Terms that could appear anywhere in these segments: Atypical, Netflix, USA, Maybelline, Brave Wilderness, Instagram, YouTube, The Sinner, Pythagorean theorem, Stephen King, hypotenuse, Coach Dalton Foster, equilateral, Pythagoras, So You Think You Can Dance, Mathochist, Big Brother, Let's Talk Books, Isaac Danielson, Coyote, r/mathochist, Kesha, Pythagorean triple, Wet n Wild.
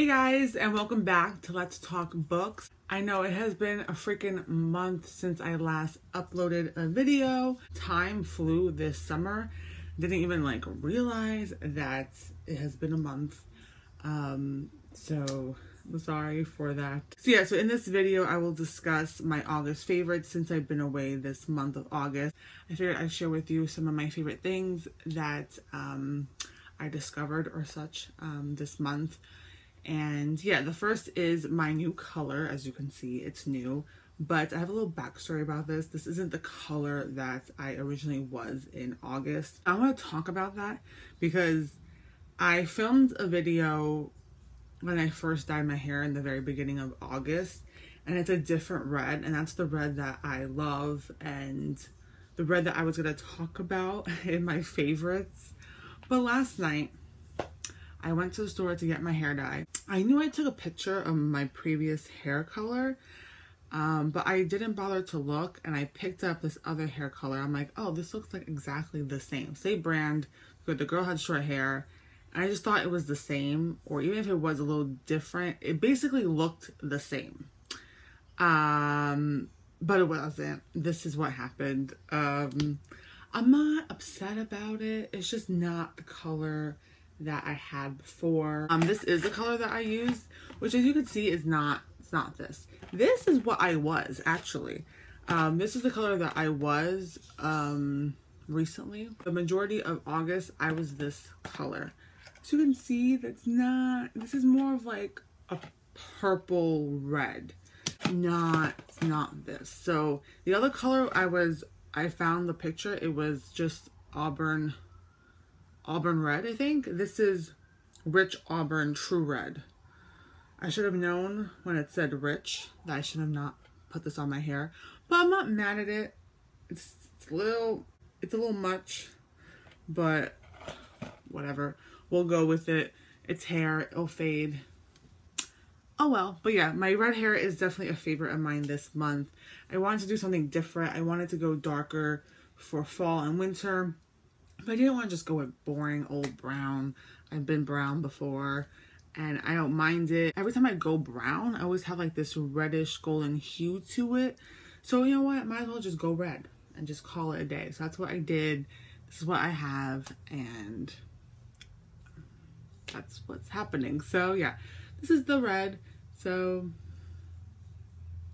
Hey guys, and welcome back to Let's Talk Books. I know it has been a freaking month since I last uploaded a video. Time flew this summer. Didn't even realize that it has been a month. So I'm sorry for that. So yeah, so in this video I will discuss my August favorites since I've been away this month of August. I figured I'd share with you some of my favorite things that I discovered or such this month. And yeah, the first is my new color. As you can see, it's new, but I have a little backstory about this. This isn't the color that I originally was in August. I want to talk about that because I filmed a video when I first dyed my hair in the very beginning of August, and it's a different red, and that's the red that I love and the red that I was going to talk about in my favorites. But last night I went to the store to get my hair dye. I knew I took a picture of my previous hair color, but I didn't bother to look, and I picked up this other hair color. I'm like, oh, this looks like exactly the same. Same brand, but the girl had short hair, and I just thought it was the same, or even if it was a little different, it basically looked the same. But it wasn't. This is what happened. I'm not upset about it. It's just not the color that I had before. This is the color that I used, which as you can see is not, it's not this. This is what I was actually. This is the color that I was recently. The majority of August, I was this color. As you can see, that's not, this is more of like a purple red, not this. So the other color I found the picture, it was just Auburn red, I think. This is rich auburn true red. I should have known when it said rich that I should have not put this on my hair, but I'm not mad at it. It's a little much, but whatever, we'll go with it. It's hair, it'll fade. Oh well. But yeah, my red hair is definitely a favorite of mine this month. I wanted to do something different. I wanted to go darker for fall and winter, but I didn't want to just go with boring old brown. I've been brown before and I don't mind it. Every time I go brown, I always have like this reddish golden hue to it. So you know what? Might as well just go red and just call it a day. So that's what I did. This is what I have and that's what's happening. So yeah, this is the red. So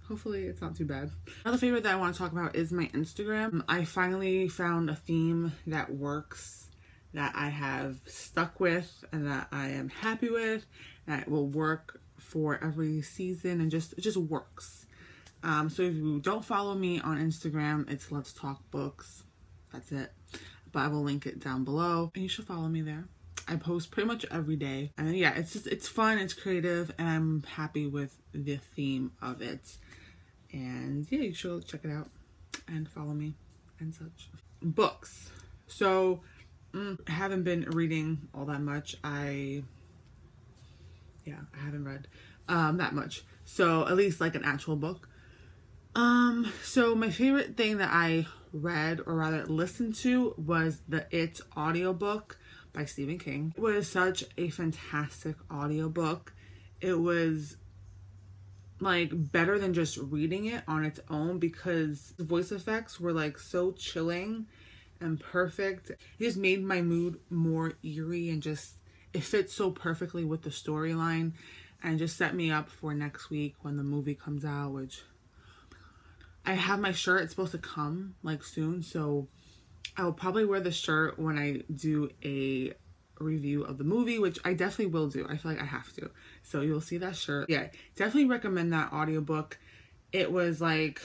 hopefully it's not too bad. Another favorite that I want to talk about is my Instagram. I finally found a theme that works, that I have stuck with and that I am happy with, that will work for every season and it just works. So if you don't follow me on Instagram, it's Let's Talk Books. That's it. But I will link it down below and you should follow me there. I post pretty much every day. And yeah, it's fun, it's creative, and I'm happy with the theme of it. And yeah, you should check it out and follow me and such. Books. So I haven't been reading all that much. I haven't read that much. So at least like an actual book. So my favorite thing that I read, or rather listened to, was the It audiobook by Stephen King. It was such a fantastic audiobook. It was like better than just reading it on its own because the voice effects were like so chilling and perfect. It just made my mood more eerie and just it fits so perfectly with the storyline and just set me up for next week when the movie comes out, which I have my shirt, it's supposed to come like soon, so I'll probably wear the shirt when I do a review of the movie, which I definitely will do. I feel like I have to. So you'll see that shirt. Yeah, definitely recommend that audiobook. It was like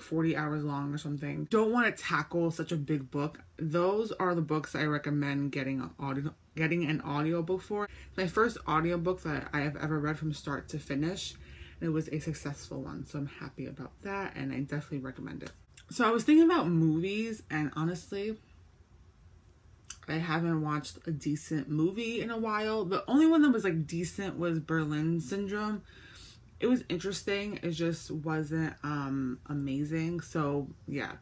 40 hours long or something. Don't want to tackle such a big book. Those are the books I recommend getting an audiobook for. My first audiobook that I have ever read from start to finish. And it was a successful one, so I'm happy about that and I definitely recommend it. So I was thinking about movies, and honestly, I haven't watched a decent movie in a while. The only one that was like decent was Berlin Syndrome. It was interesting. It just wasn't amazing. So yeah,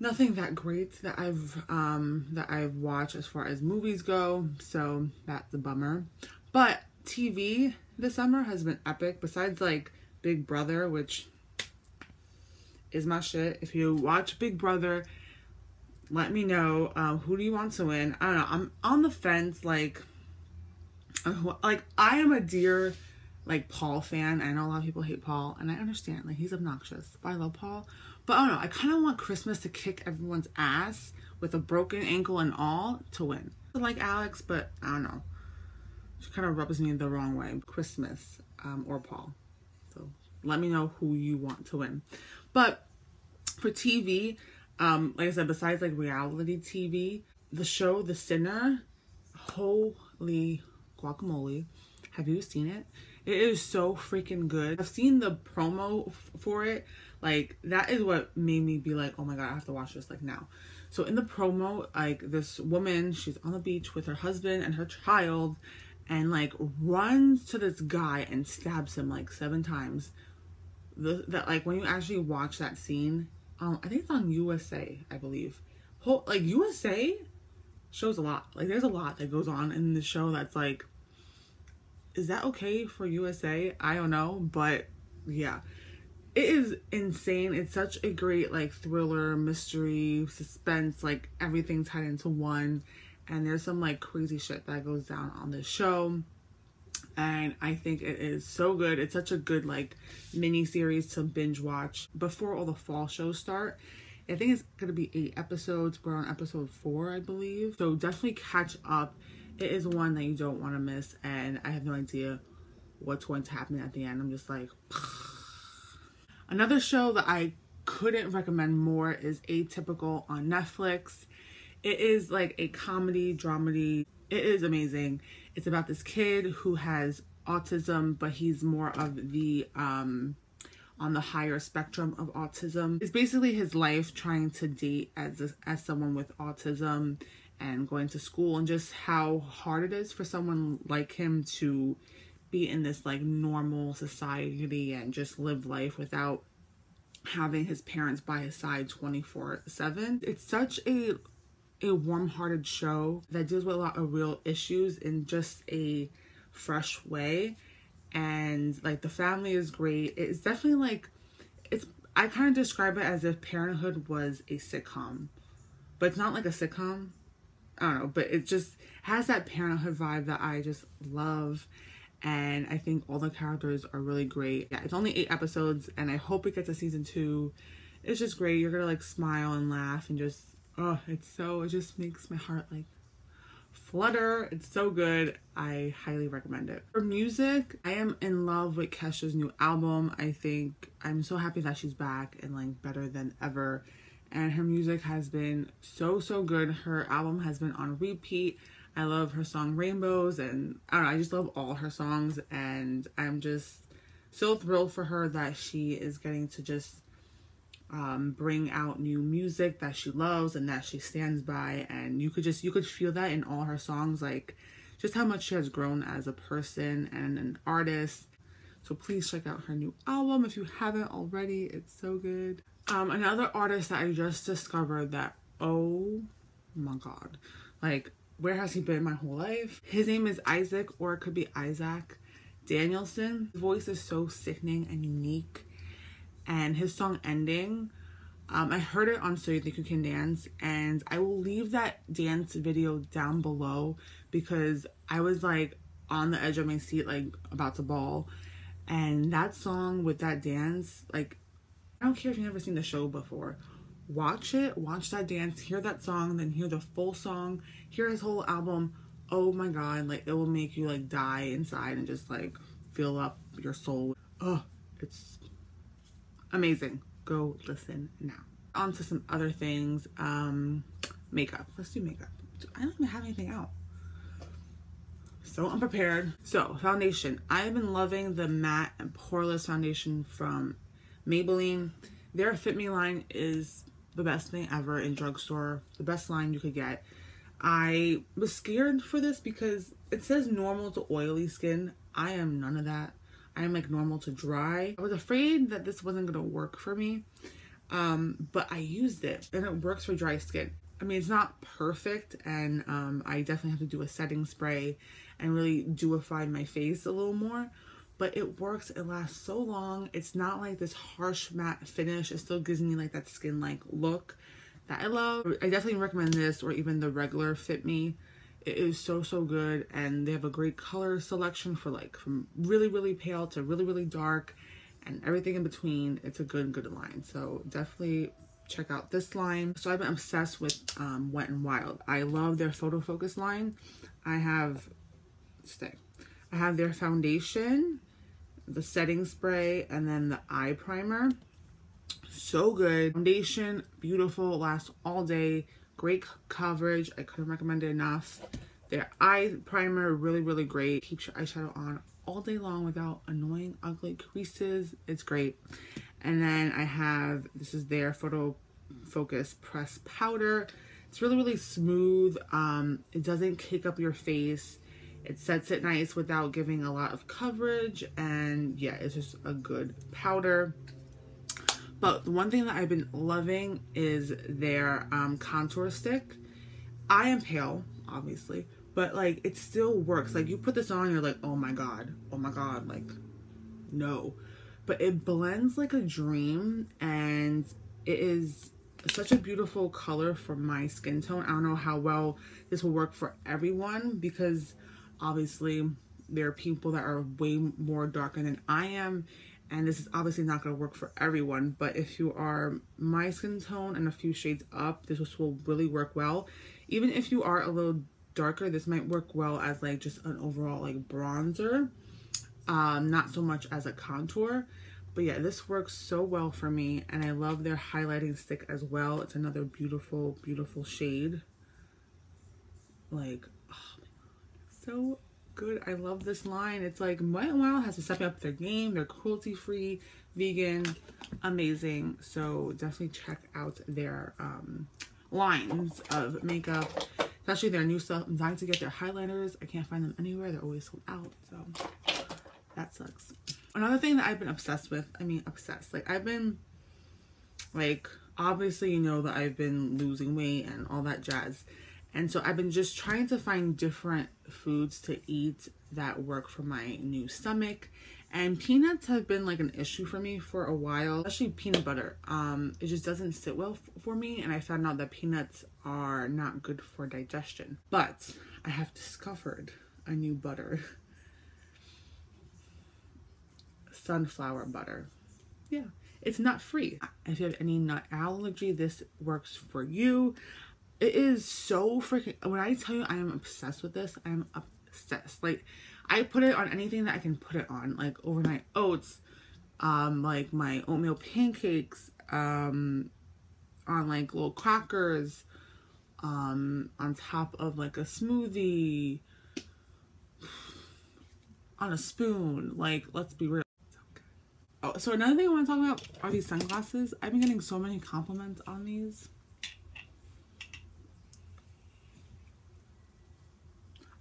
nothing that great that I've watched as far as movies go. So that's a bummer. But TV this summer has been epic. Besides like Big Brother, which is my shit. If you watch Big Brother, let me know. Who do you want to win? I don't know. I'm on the fence. Like I am a dear like Paul fan. I know a lot of people hate Paul, and I understand. Like he's obnoxious, but I love Paul. But I don't know. I kind of want Christmas to kick everyone's ass with a broken ankle and all to win. I like Alex, but I don't know. She kind of rubs me the wrong way. Christmas or Paul. So let me know who you want to win. But for TV, like I said, besides like reality TV, the show The Sinner, holy guacamole. Have you seen it? It is so freaking good. I've seen the promo for it. Like that is what made me be like, oh my God, I have to watch this like now. So in the promo, like this woman, she's on the beach with her husband and her child, and like runs to this guy and stabs him like 7 times. That like when you actually watch that scene, I think it's on USA, I believe. Like USA shows a lot. Like there's a lot that goes on in the show that's like, is that okay for USA? I don't know, but yeah. It is insane. It's such a great like thriller, mystery, suspense, like everything's tied into one. And there's some like crazy shit that goes down on this show. And I think it is so good. It's such a good like mini series to binge watch before all the fall shows start. I think it's going to be 8 episodes. We're on episode 4, I believe. So definitely catch up. It is one that you don't want to miss. And I have no idea what's going to happen at the end. I'm just like... Another show that I couldn't recommend more is Atypical on Netflix. It is like a comedy, dramedy. It is amazing. It's about this kid who has autism, but he's more of the, on the higher spectrum of autism. It's basically his life trying to date as someone with autism and going to school, and just how hard it is for someone like him to be in this like normal society and just live life without having his parents by his side 24/7. It's such a warm-hearted show that deals with a lot of real issues in just a fresh way, and like the family is great. It's definitely like, it's, I kind of describe it as if Parenthood was a sitcom, but it's not like a sitcom. I don't know, but it just has that Parenthood vibe that I just love. And I think all the characters are really great. Yeah, it's only 8 episodes, and I hope it gets a season 2. It's just great. You're gonna like smile and laugh and just, oh, it's so, it just makes my heart like flutter. It's so good. I highly recommend it. For music, I am in love with Kesha's new album. I think I'm so happy that she's back and like better than ever. And her music has been so, so good. Her album has been on repeat. I love her song Rainbows, and I don't know, I just love all her songs, and I'm just so thrilled for her that she is getting to just bring out new music that she loves and that she stands by. And you could feel that in all her songs, like just how much she has grown as a person and an artist. So please check out her new album if you haven't already. It's so good. Another artist that I just discovered that, oh my God, like, where has he been my whole life? His name is Isaac, or it could be Isaac Danielson. His voice is so sickening and unique. And his song Ending, I heard it on So You Think You Can Dance. And I will leave that dance video down below, because I was like on the edge of my seat, like about to bawl. And that song with that dance, like, I don't care if you've never seen the show before. Watch it, watch that dance, hear that song, then hear the full song, hear his whole album. Oh my God, like it will make you like die inside and just like fill up your soul. Oh, it's amazing. Go listen now. On to some other things. Makeup. Let's do makeup. I don't even have anything out. So unprepared. So foundation. I have been loving the matte and poreless foundation from Maybelline. Their Fit Me line is the best thing ever in drugstore, the best line you could get. I was scared for this because it says normal to oily skin. I am none of that. I am like normal to dry. I was afraid that this wasn't gonna work for me, but I used it and it works for dry skin. I mean, it's not perfect, and I definitely have to do a setting spray and really deify my face a little more, but it works. It lasts so long. It's not like this harsh matte finish. It still gives me like that skin-like look that I love. I definitely recommend this, or even the regular Fit Me. It is so, so good, and they have a great color selection for like from really, really pale to really, really dark and everything in between. It's a good line, so definitely check out this line. So I've been obsessed with Wet n Wild. I love their photo focus line. I have their foundation, the setting spray, and then the eye primer. So good. Foundation, beautiful, lasts all day, great coverage. I couldn't recommend it enough. Their eye primer, really, really great. Keeps your eyeshadow on all day long without annoying ugly creases. It's great. And then I have, this is their photo focus press powder. It's really, really smooth. It doesn't cake up your face. It sets it nice without giving a lot of coverage, and yeah, it's just a good powder. But the one thing that I've been loving is their contour stick. I am pale, obviously, but like it still works. Like you put this on, you're like, oh my God, like no. But it blends like a dream, and it is such a beautiful color for my skin tone. I don't know how well this will work for everyone, because obviously there are people that are way more darker than I am, and this is obviously not going to work for everyone. But if you are my skin tone and a few shades up, this will really work well. Even if you are a little darker, this might work well as like just an overall like bronzer. Not so much as a contour, but yeah, this works so well for me, and I love their highlighting stick as well. It's another beautiful, beautiful shade. Like, oh my God, so good. I love this line. It's like Wet n Wild has to step up their game. They're cruelty-free, vegan, amazing. So definitely check out their lines of makeup, especially their new stuff. I'm dying to get their highlighters. I can't find them anywhere. They're always sold out, so that sucks. Another thing that I've been obsessed with, like I've been, like, obviously you know that I've been losing weight and all that jazz. And so I've been just trying to find different foods to eat that work for my new stomach. And peanuts have been like an issue for me for a while, especially peanut butter. It just doesn't sit well for me. And I found out that peanuts are not good for digestion, but I have discovered a new butter. Sunflower butter. Yeah, it's nut free. If you have any nut allergy, this works for you. It is so freaking, when I tell you I am obsessed with this, I am obsessed. Like I put it on anything that I can put it on, like overnight oats, like my oatmeal pancakes, on like little crackers, on top of like a smoothie, on a spoon. Like, let's be real. Oh, so another thing I want to talk about are these sunglasses. I've been getting so many compliments on these.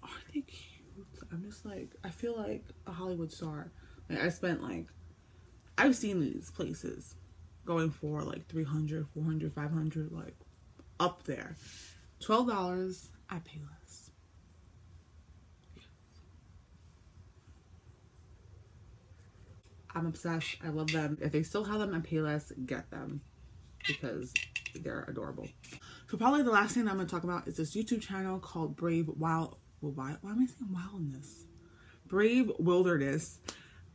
Are they cute? I'm just like, I feel like a Hollywood star. Like I spent like, I've seen these places going for like $300, $400, $500, like up there. $12, I pay less. I'm obsessed. I love them. If they still have them at Payless, get them because they're adorable. So probably the last thing that I'm going to talk about is this YouTube channel called Brave Wild. Well, why am I saying wildness? Brave Wilderness.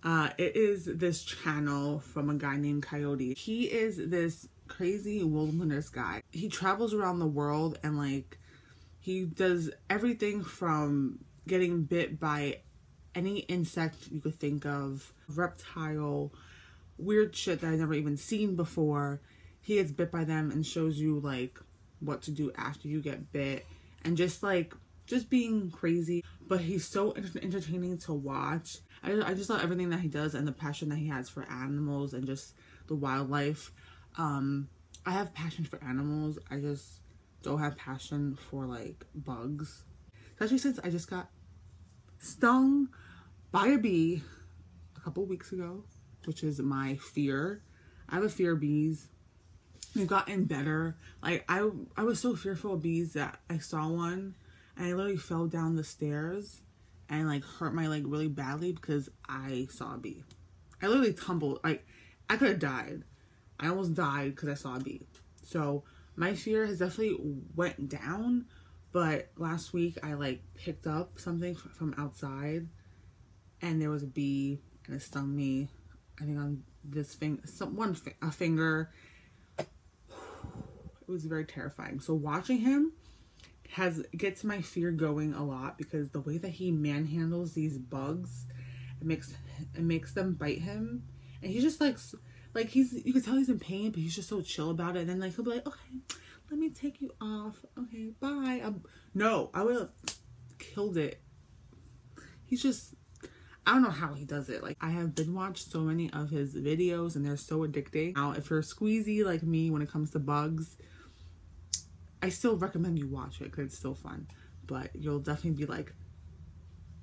It is this channel from a guy named Coyote. He is this crazy wilderness guy. He travels around the world, and like he does everything from getting bit by any insect you could think of, reptile, weird shit that I've never even seen before. He gets bit by them and shows you like what to do after you get bit, and just like just being crazy. But he's so entertaining to watch. I just love everything that he does and the passion that he has for animals and just the wildlife. I have passion for animals. I just don't have passion for like bugs, especially since I just got stung by a bee a couple weeks ago, which is my fear. I have a fear of bees. we've gotten better. Like, I was so fearful of bees that I saw one and I literally fell down the stairs and like hurt my leg really badly because I saw a bee. I literally tumbled. Like, I could have died. I almost died because I saw a bee. So my fear has definitely went down. But last week I like picked up something from outside and there was a bee and it stung me. I think on this thing, a finger. It was very terrifying. So watching him gets my fear going a lot, because the way that he manhandles these bugs, it makes them bite him, and he's just like you can tell he's in pain, but he's just so chill about it. And then like he'll be like, okay, let me take you off. Okay, bye. No, I would have killed it. He's just, I don't know how he does it. Like, I have been watched so many of his videos and they're so addicting. Now, if you're squeezy like me when it comes to bugs, I still recommend you watch it because it's still fun. But you'll definitely be like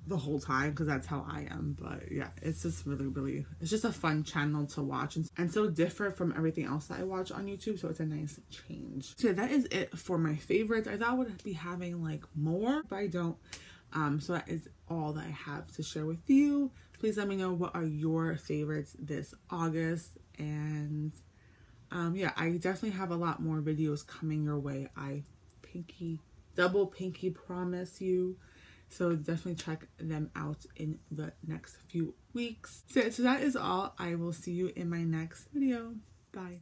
the whole time, because that's how I am. But yeah, it's just really, really, it's just a fun channel to watch and so different from everything else that I watch on YouTube. So it's a nice change. So that is it for my favorites. I thought I would be having like more, but I don't. So that is all that I have to share with you. Please let me know what are your favorites this August. And yeah, I definitely have a lot more videos coming your way. I double pinky promise you. So definitely check them out in the next few weeks. So that is all. I will see you in my next video. Bye.